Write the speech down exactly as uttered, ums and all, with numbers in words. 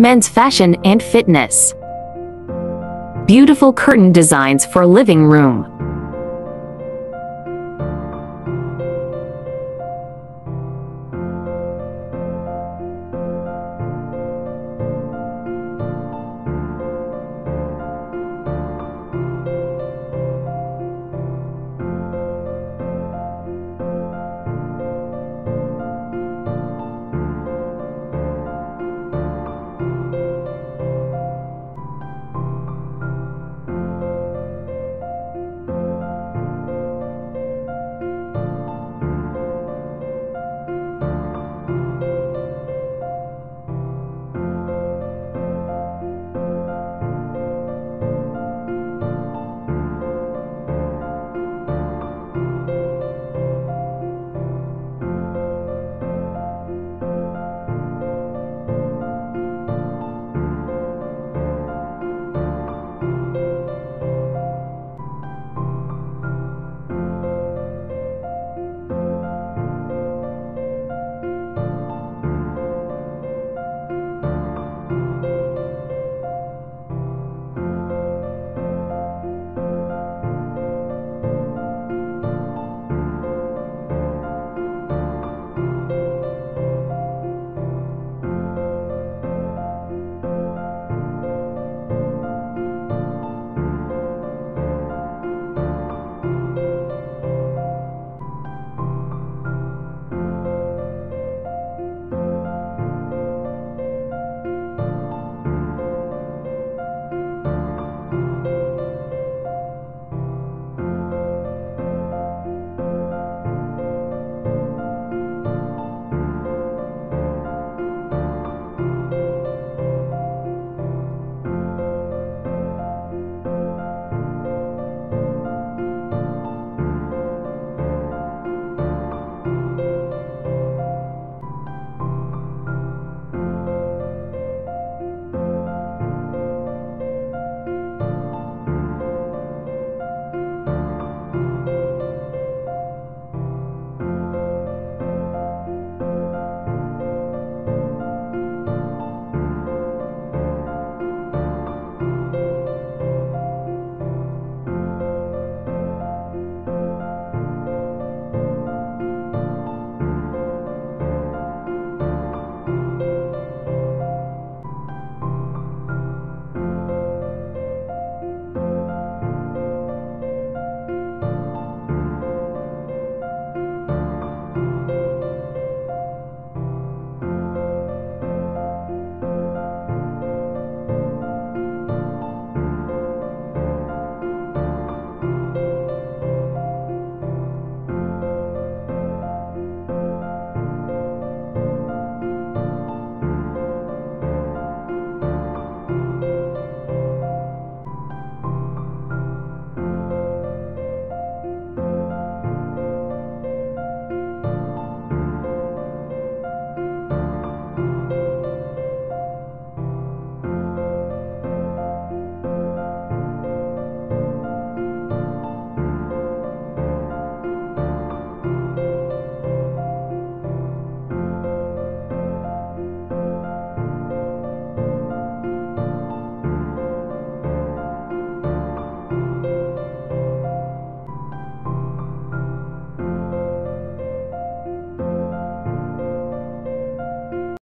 Men's Fashion and Fitness. Beautiful curtain designs for living room.